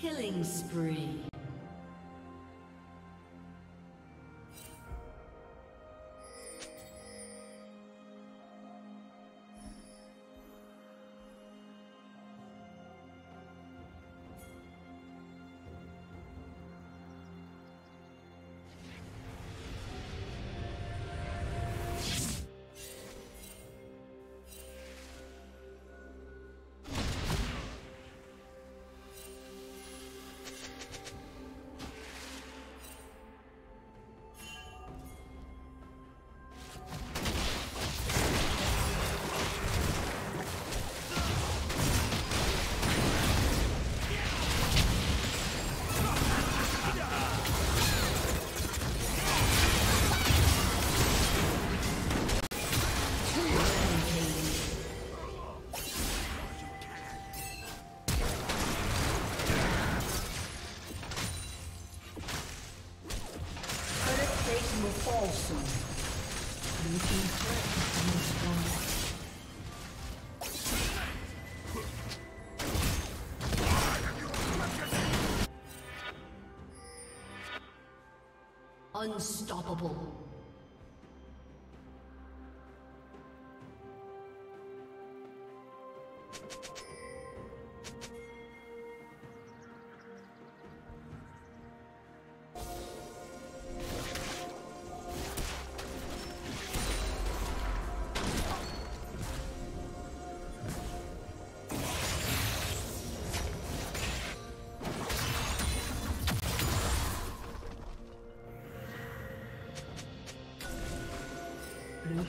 Killing spree. Unstoppable. Blue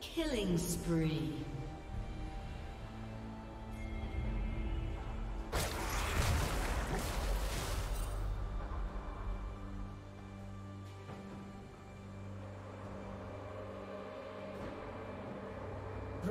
Killing spree.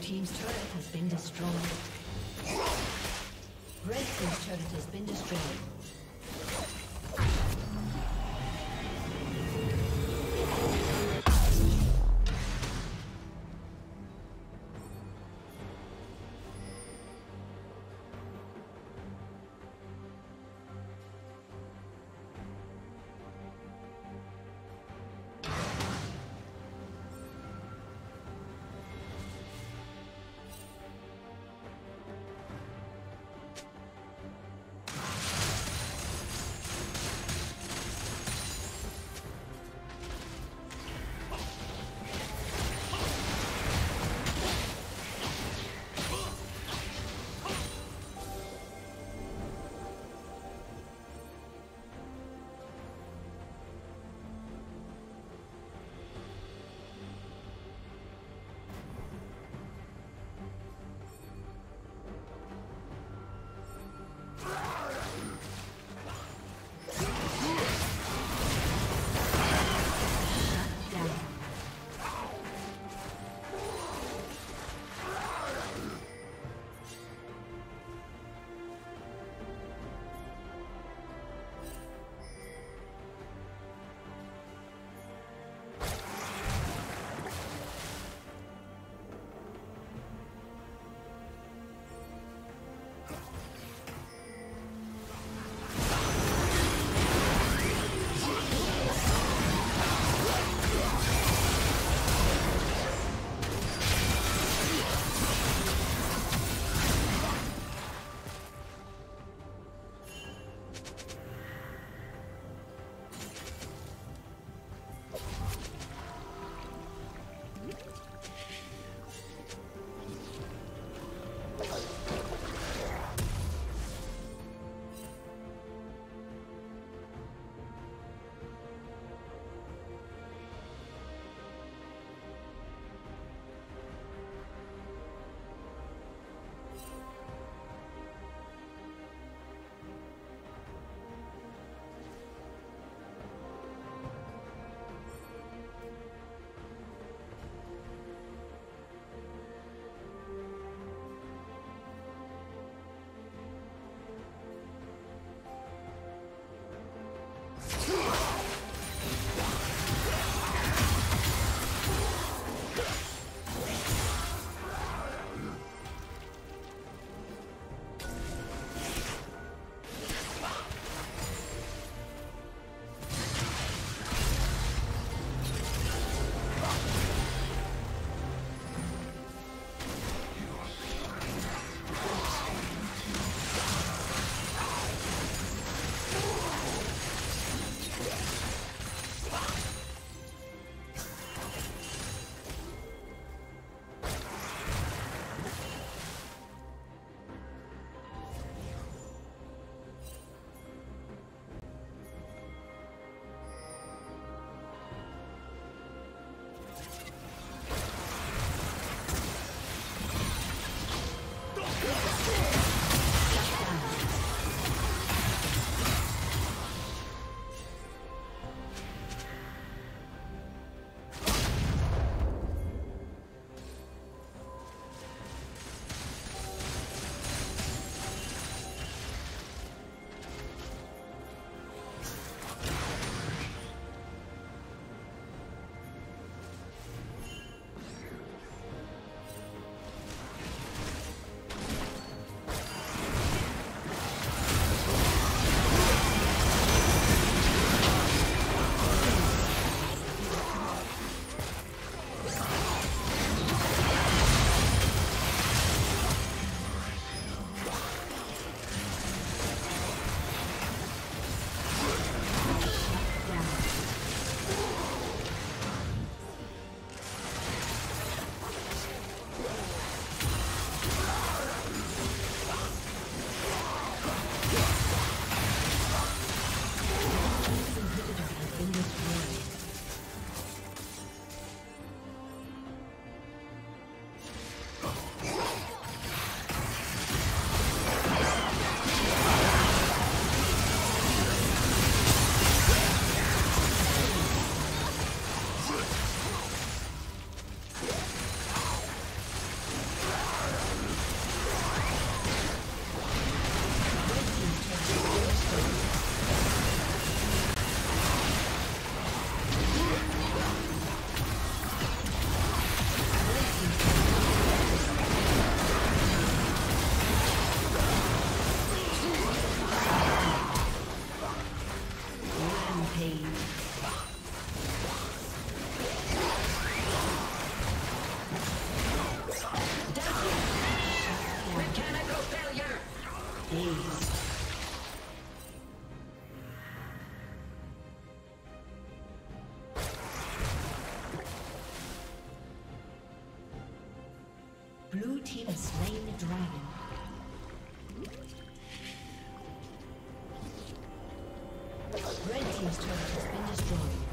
Team's turret has been destroyed. Red team's turret has been destroyed. Blue team has slain the dragon. Red team's turret has been destroyed.